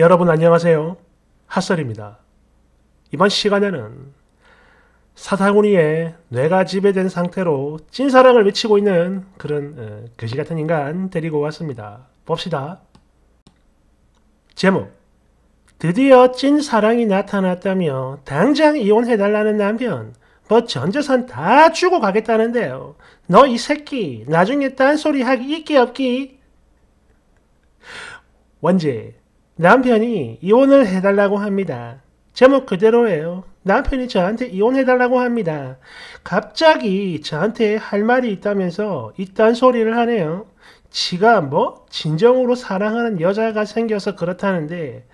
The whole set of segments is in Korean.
여러분 안녕하세요. 핫설입니다. 이번 시간에는 사타구니의 뇌가 지배된 상태로 찐사랑을 외치고 있는 그런 거지같은 인간 데리고 왔습니다. 봅시다. 제목, 드디어 찐사랑이 나타났다며 당장 이혼해달라는 남편, 뭐 전재산 다 주고 가겠다는데요. 너 이 새끼 나중에 딴소리 하기 있기 없기? 원제, 남편이 이혼을 해달라고 합니다. 제목 그대로예요. 남편이 저한테 이혼해달라고 합니다. 갑자기 저한테 할 말이 있다면서 이딴 소리를 하네요. 지가 뭐 진정으로 사랑하는 여자가 생겨서 그렇다는데,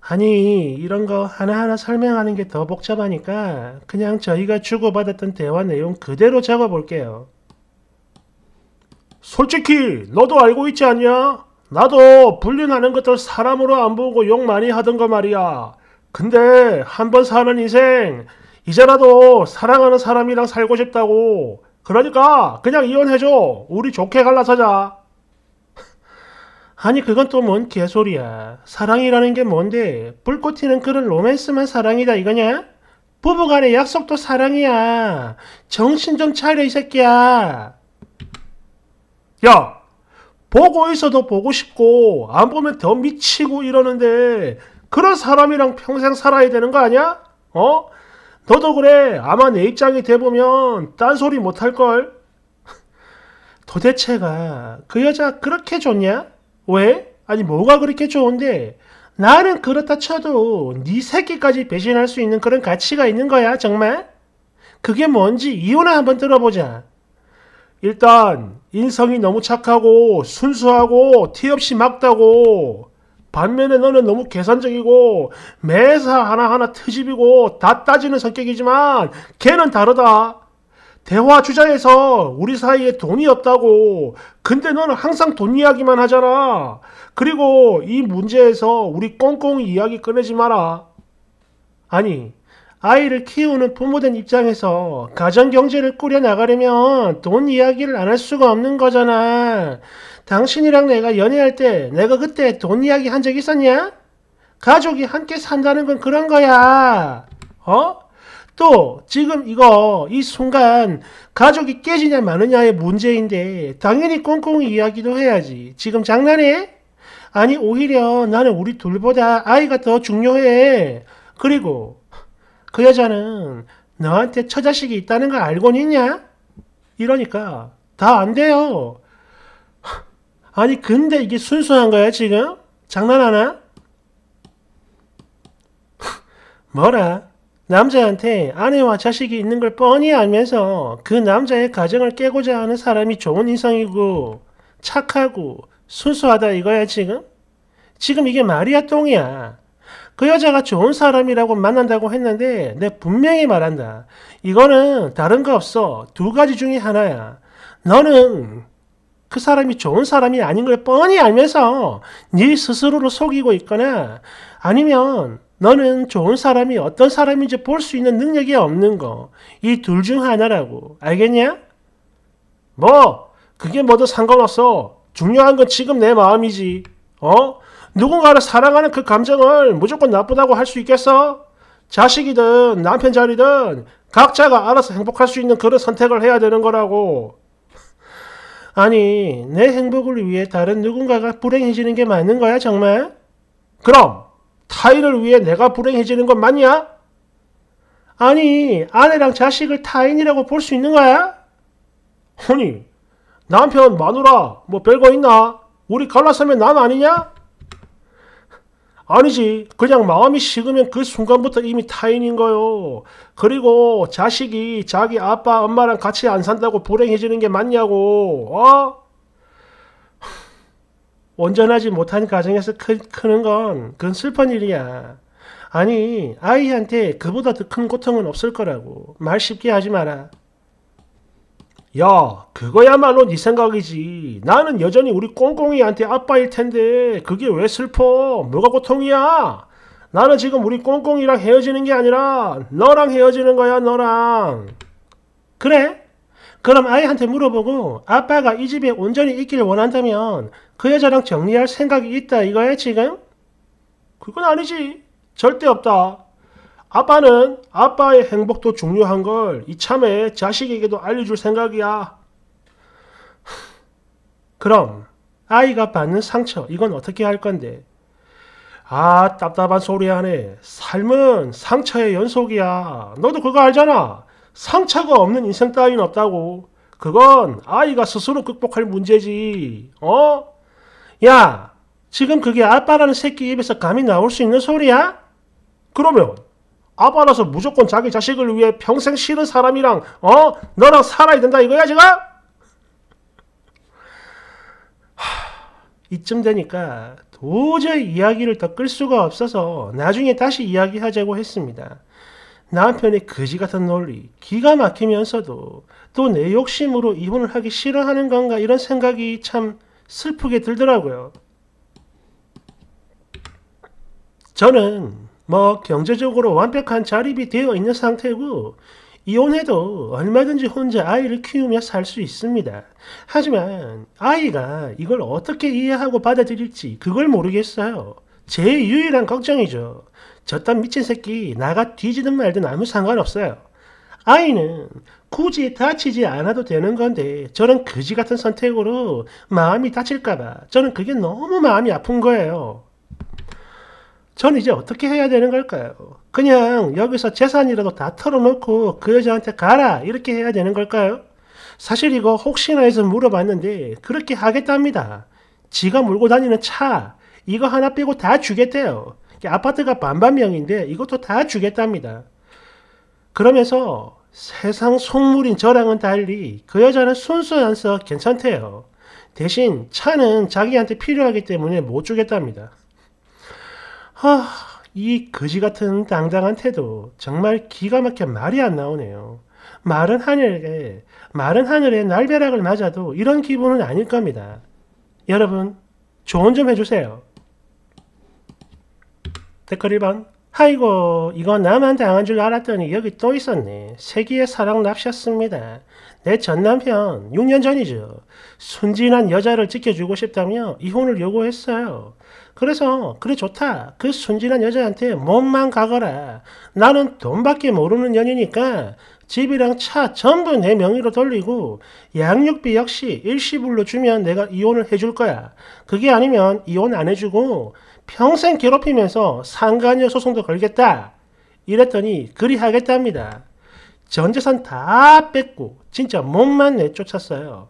아니 이런 거 하나하나 설명하는 게 더 복잡하니까 그냥 저희가 주고받았던 대화 내용 그대로 적어볼게요. 솔직히 너도 알고 있지 않냐? 나도 불륜하는 것들 사람으로 안 보고 욕 많이 하던 거 말이야. 근데 한 번 사는 인생 이제라도 사랑하는 사람이랑 살고 싶다고. 그러니까 그냥 이혼해줘. 우리 좋게 갈라서자. 아니 그건 또 뭔 개소리야. 사랑이라는 게 뭔데 불꽃 튀는 그런 로맨스만 사랑이다 이거냐? 부부간의 약속도 사랑이야. 정신 좀 차려 이 새끼야. 야! 보고 있어도 보고 싶고 안 보면 더 미치고 이러는데 그런 사람이랑 평생 살아야 되는 거 아니야? 어? 너도 그래. 아마 내 입장이 돼보면 딴소리 못할걸? 도대체가 그 여자 그렇게 좋냐? 왜? 아니 뭐가 그렇게 좋은데? 나는 그렇다 쳐도 네 새끼까지 배신할 수 있는 그런 가치가 있는 거야 정말? 그게 뭔지 이유나 한번 들어보자. 일단 인성이 너무 착하고 순수하고 티 없이 막다고. 반면에 너는 너무 계산적이고 매사 하나하나 트집이고 다 따지는 성격이지만 걔는 다르다. 대화 주자에서 우리 사이에 돈이 없다고. 근데 너는 항상 돈 이야기만 하잖아. 그리고 이 문제에서 우리 꽁꽁 이야기 꺼내지 마라. 아니 아이를 키우는 부모된 입장에서 가정경제를 꾸려나가려면 돈 이야기를 안 할 수가 없는 거잖아. 당신이랑 내가 연애할 때 내가 그때 돈 이야기 한 적 있었냐? 가족이 함께 산다는 건 그런 거야. 어? 또 지금 이 순간 가족이 깨지냐 마느냐의 문제인데 당연히 꽁꽁 이야기도 해야지. 지금 장난해? 아니 오히려 나는 우리 둘보다 아이가 더 중요해. 그리고 그 여자는 너한테 처자식이 있다는 걸 알고는 있냐? 이러니까 다 안 돼요. 아니 근데 이게 순수한 거야 지금? 장난하나? 뭐라? 남자한테 아내와 자식이 있는 걸 뻔히 알면서 그 남자의 가정을 깨고자 하는 사람이 좋은 인성이고 착하고 순수하다 이거야 지금? 지금 이게 말이야 똥이야? 그 여자가 좋은 사람이라고 만난다고 했는데 내 분명히 말한다. 이거는 다른 거 없어. 두 가지 중에 하나야. 너는 그 사람이 좋은 사람이 아닌 걸 뻔히 알면서 네 스스로를 속이고 있거나, 아니면 너는 좋은 사람이 어떤 사람인지 볼 수 있는 능력이 없는 거. 이 둘 중 하나라고. 알겠냐? 뭐 그게 뭐든 상관없어. 중요한 건 지금 내 마음이지. 어? 누군가를 사랑하는 그 감정을 무조건 나쁘다고 할 수 있겠어? 자식이든 남편 자리든 각자가 알아서 행복할 수 있는 그런 선택을 해야 되는 거라고. 아니 내 행복을 위해 다른 누군가가 불행해지는 게 맞는 거야 정말? 그럼 타인을 위해 내가 불행해지는 건 맞냐? 아니 아내랑 자식을 타인이라고 볼 수 있는 거야? 아니 남편 마누라 뭐 별거 있나? 우리 갈라서면 남 아니냐? 아니지. 그냥 마음이 식으면 그 순간부터 이미 타인인 거요. 그리고 자식이 자기 아빠 엄마랑 같이 안 산다고 불행해지는 게 맞냐고. 어? 온전하지 못한 가정에서 크는 건 그건 슬픈 일이야. 아니 아이한테 그보다 더 큰 고통은 없을 거라고. 말 쉽게 하지 마라. 야 그거야말로 네 생각이지. 나는 여전히 우리 꽁꽁이한테 아빠일 텐데 그게 왜 슬퍼? 뭐가 고통이야? 나는 지금 우리 꽁꽁이랑 헤어지는 게 아니라 너랑 헤어지는 거야. 너랑. 그래? 그럼 아이한테 물어보고 아빠가 이 집에 온전히 있길 원한다면 그 여자랑 정리할 생각이 있다 이거야 지금? 그건 아니지. 절대 없다. 아빠는 아빠의 행복도 중요한 걸 이참에 자식에게도 알려줄 생각이야. 그럼 아이가 받는 상처, 이건 어떻게 할 건데? 아, 답답한 소리 하네. 삶은 상처의 연속이야. 너도 그거 알잖아. 상처가 없는 인생 따윈 없다고. 그건 아이가 스스로 극복할 문제지. 어? 야, 지금 그게 아빠라는 새끼 입에서 감히 나올 수 있는 소리야? 그러면 아빠라서 무조건 자기 자식을 위해 평생 싫은 사람이랑 너랑 살아야 된다 이거야 지금? 이쯤 되니까 도저히 이야기를 더 끌 수가 없어서 나중에 다시 이야기하자고 했습니다. 남편의 거지 같은 논리, 기가 막히면서도 또 내 욕심으로 이혼을 하기 싫어하는 건가 이런 생각이 참 슬프게 들더라고요. 저는 뭐 경제적으로 완벽한 자립이 되어 있는 상태고 이혼해도 얼마든지 혼자 아이를 키우며 살 수 있습니다. 하지만 아이가 이걸 어떻게 이해하고 받아들일지 그걸 모르겠어요. 제 유일한 걱정이죠. 저딴 미친 새끼 나가 뒤지든 말든 아무 상관없어요. 아이는 굳이 다치지 않아도 되는 건데 저런 거지 같은 선택으로 마음이 다칠까봐 저는 그게 너무 마음이 아픈 거예요. 전 이제 어떻게 해야 되는 걸까요? 그냥 여기서 재산이라도 다 털어놓고 그 여자한테 가라 이렇게 해야 되는 걸까요? 사실 이거 혹시나 해서 물어봤는데 그렇게 하겠답니다. 지가 몰고 다니는 차 이거 하나 빼고 다 주겠대요. 아파트가 반반명인데 이것도 다 주겠답니다. 그러면서 세상 속물인 저랑은 달리 그 여자는 순수해서 괜찮대요. 대신 차는 자기한테 필요하기 때문에 못 주겠답니다. 이 거지같은 당당한 태도 정말 기가 막혀 말이 안 나오네요. 마른 하늘에 날벼락을 맞아도 이런 기분은 아닐 겁니다. 여러분 조언 좀 해주세요. 댓글 1번. 아이고 이거 나만 당한 줄 알았더니 여기 또 있었네. 세기의 사랑 납셨습니다. 내 전남편 6년 전이죠. 순진한 여자를 지켜주고 싶다며 이혼을 요구했어요. 그래서 그래 좋다. 그 순진한 여자한테 몸만 가거라. 나는 돈밖에 모르는 년이니까 집이랑 차 전부 내 명의로 돌리고 양육비 역시 일시불로 주면 내가 이혼을 해줄 거야. 그게 아니면 이혼 안 해주고 평생 괴롭히면서 상간녀 소송도 걸겠다. 이랬더니 그리 하겠답니다. 전재산 다 뺏고 진짜 몸만 내쫓았어요.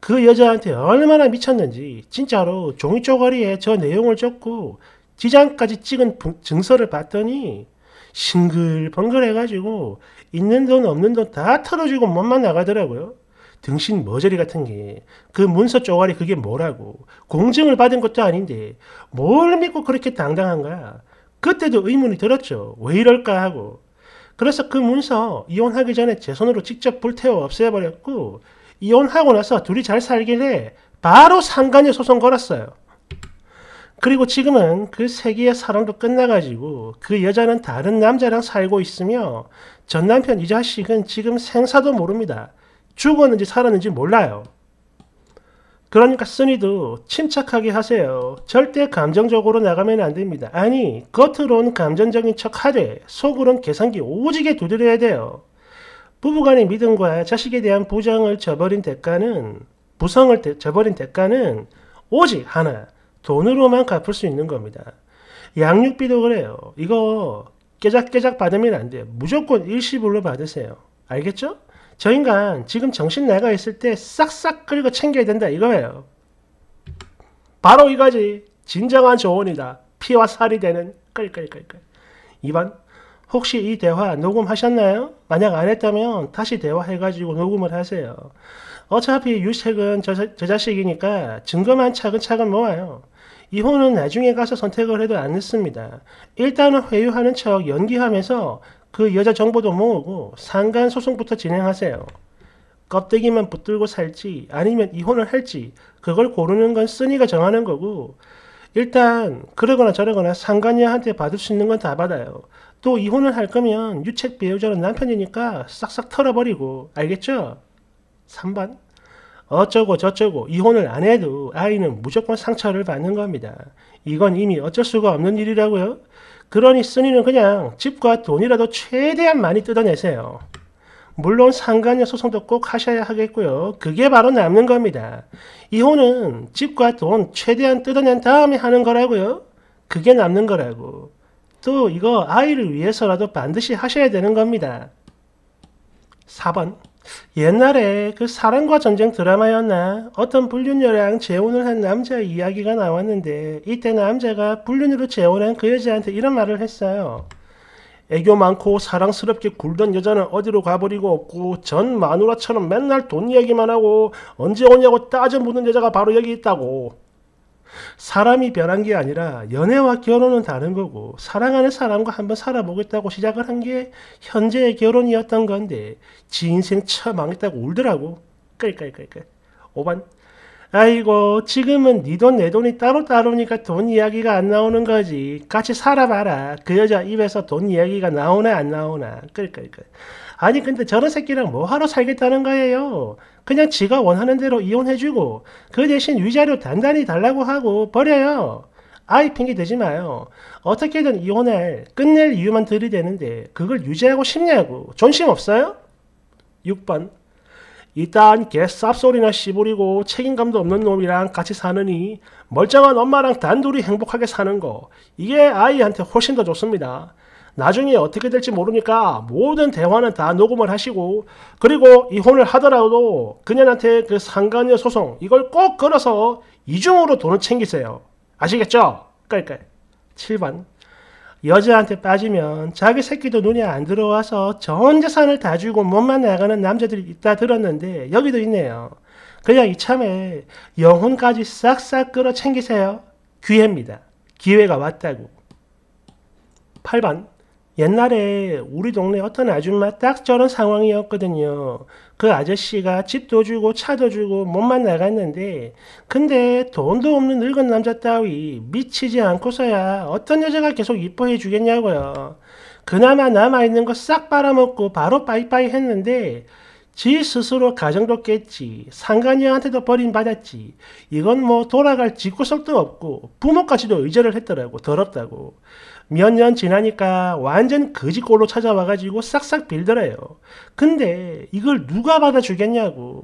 그 여자한테 얼마나 미쳤는지 진짜로 종이쪼가리에 저 내용을 적고 지장까지 찍은 증서를 봤더니 싱글벙글 해가지고 있는 돈 없는 돈 다 털어주고 몸만 나가더라고요. 등신 머저리 같은 게 그 문서 쪼가리 그게 뭐라고. 공증을 받은 것도 아닌데 뭘 믿고 그렇게 당당한 거야. 그때도 의문이 들었죠. 왜 이럴까 하고. 그래서 그 문서 이혼하기 전에 제 손으로 직접 불태워 없애버렸고 이혼하고 나서 둘이 잘 살길래 바로 상간녀 소송 걸었어요. 그리고 지금은 그 세기의 사랑도 끝나가지고 그 여자는 다른 남자랑 살고 있으며 전 남편 이 자식은 지금 생사도 모릅니다. 죽었는지 살았는지 몰라요. 그러니까 쓰니도 침착하게 하세요. 절대 감정적으로 나가면 안 됩니다. 아니, 겉으론 감정적인 척 하되 속으론 계산기 오지게 두드려야 돼요. 부부간의 믿음과 자식에 대한 부정을 저버린 대가는, 저버린 대가는 오직 하나, 돈으로만 갚을 수 있는 겁니다. 양육비도 그래요. 이거 깨작깨작 받으면 안 돼요. 무조건 일시불로 받으세요. 알겠죠? 저 인간 지금 정신 나가 있을 때 싹싹 긁어 챙겨야 된다 이거예요. 바로 이거지. 진정한 조언이다. 피와 살이 되는 끌끌끌끌. 2번. 혹시 이 대화 녹음하셨나요? 만약 안 했다면 다시 대화해가지고 녹음을 하세요. 어차피 유책은 저 자식이니까 증거만 차근차근 모아요. 이혼은 나중에 가서 선택을 해도 안 늦습니다. 일단은 회유하는 척 연기하면서 그 여자 정보도 모으고 상간 소송부터 진행하세요. 껍데기만 붙들고 살지 아니면 이혼을 할지 그걸 고르는 건 쓰니가 정하는 거고 일단 그러거나 저러거나 상간녀한테 받을 수 있는 건 다 받아요. 또 이혼을 할 거면 유책 배우자는 남편이니까 싹싹 털어버리고 알겠죠? 3번. 어쩌고 저쩌고 이혼을 안 해도 아이는 무조건 상처를 받는 겁니다. 이건 이미 어쩔 수가 없는 일이라고요. 그러니 쓰니는 그냥 집과 돈이라도 최대한 많이 뜯어내세요. 물론 상간녀 소송도 꼭 하셔야 하겠고요. 그게 바로 남는 겁니다. 이혼은 집과 돈 최대한 뜯어낸 다음에 하는 거라고요. 그게 남는 거라고. 또 이거 아이를 위해서라도 반드시 하셔야 되는 겁니다. 4번. 옛날에 그 사랑과 전쟁 드라마였나? 어떤 불륜녀랑 재혼을 한 남자 이야기가 나왔는데 이때 남자가 불륜으로 재혼한 그 여자한테 이런 말을 했어요. 애교 많고 사랑스럽게 굴던 여자는 어디로 가버리고 없고 전 마누라처럼 맨날 돈 이야기만 하고 언제 오냐고 따져 묻는 여자가 바로 여기 있다고. 사람이 변한 게 아니라 연애와 결혼은 다른 거고 사랑하는 사람과 한번 살아보겠다고 시작을 한 게 현재의 결혼이었던 건데 지 인생 처 망했다고 울더라고. 끌끌끌끌. 5번. 아이고 지금은 네 돈 내 돈이 따로따로니까 돈 이야기가 안 나오는 거지. 같이 살아봐라. 그 여자 입에서 돈 이야기가 나오나 안 나오나. 끌끌끌. 아니 근데 저런 새끼랑 뭐하러 살겠다는 거예요. 그냥 지가 원하는 대로 이혼해주고 그 대신 위자료 단단히 달라고 하고 버려요. 아이 핑계 대지 마요. 어떻게든 이혼할 끝낼 이유만 들이대는데 그걸 유지하고 싶냐고. 존심 없어요? 6번. 일단 개쌉소리나 씨부리고 책임감도 없는 놈이랑 같이 사느니 멀쩡한 엄마랑 단둘이 행복하게 사는 거 이게 아이한테 훨씬 더 좋습니다. 나중에 어떻게 될지 모르니까 모든 대화는 다 녹음을 하시고 그리고 이혼을 하더라도 그녀한테 그 상간녀 소송 이걸 꼭 걸어서 이중으로 돈을 챙기세요. 아시겠죠? 깔깔. 7번. 여자한테 빠지면 자기 새끼도 눈에 안 들어와서 전 재산을 다 주고 몸만 나가는 남자들이 있다 들었는데 여기도 있네요. 그냥 이참에 영혼까지 싹싹 끌어 챙기세요. 기회입니다. 기회가 왔다고. 8번. 옛날에 우리 동네 어떤 아줌마 딱 저런 상황이었거든요. 그 아저씨가 집도 주고 차도 주고 몸만 나갔는데 근데 돈도 없는 늙은 남자 따위 미치지 않고서야 어떤 여자가 계속 이뻐해 주겠냐고요. 그나마 남아있는 거 싹 빨아먹고 바로 빠이빠이 했는데 지 스스로 가정도 깼지 상간녀한테도 버림받았지 이건 뭐 돌아갈 집구석도 없고 부모까지도 의절을 했더라고. 더럽다고. 몇 년 지나니까 완전 거지꼴로 찾아와가지고 싹싹 빌더래요. 근데 이걸 누가 받아주겠냐고.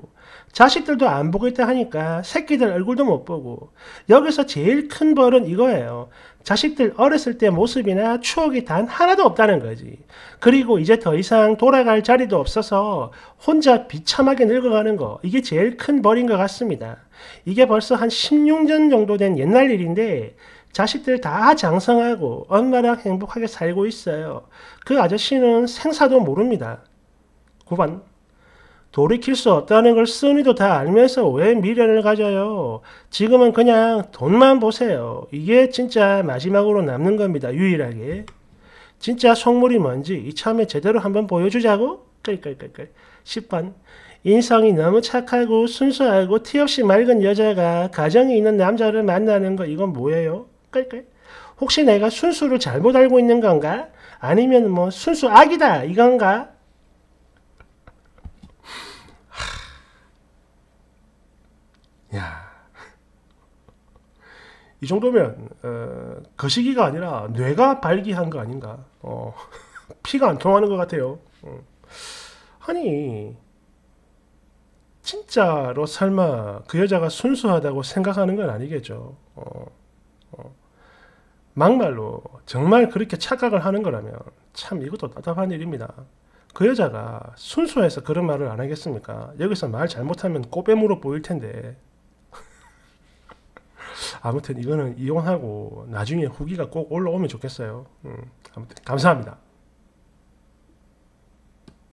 자식들도 안 보겠다 하니까 새끼들 얼굴도 못 보고. 여기서 제일 큰 벌은 이거예요. 자식들 어렸을 때 모습이나 추억이 단 하나도 없다는 거지. 그리고 이제 더 이상 돌아갈 자리도 없어서 혼자 비참하게 늙어가는 거. 이게 제일 큰 벌인 것 같습니다. 이게 벌써 한 16년 정도 된 옛날 일인데 자식들 다 장성하고 엄마랑 행복하게 살고 있어요. 그 아저씨는 생사도 모릅니다. 9번. 돌이킬 수 없다는 걸 쓰니도 다 알면서 왜 미련을 가져요. 지금은 그냥 돈만 보세요. 이게 진짜 마지막으로 남는 겁니다. 유일하게. 진짜 속물이 뭔지 이참에 제대로 한번 보여주자고? 끌끌끌끌. 10번. 인성이 너무 착하고 순수하고 티 없이 맑은 여자가 가정이 있는 남자를 만나는 거 이건 뭐예요? 혹시 내가 순수를 잘못 알고 있는 건가? 아니면 뭐 순수 악이다 이건가? 야, 이 정도면 거시기가 아니라 뇌가 발기한 거 아닌가? 피가 안 통하는 것 같아요. 아니 진짜로 설마 그 여자가 순수하다고 생각하는 건 아니겠죠? 막말로 정말 그렇게 착각을 하는 거라면 참 이것도 답답한 일입니다. 그 여자가 순수해서 그런 말을 안 하겠습니까? 여기서 말 잘못하면 꼬배무로 보일 텐데. 아무튼 이거는 이혼하고 나중에 후기가 꼭 올라오면 좋겠어요. 아무튼 감사합니다.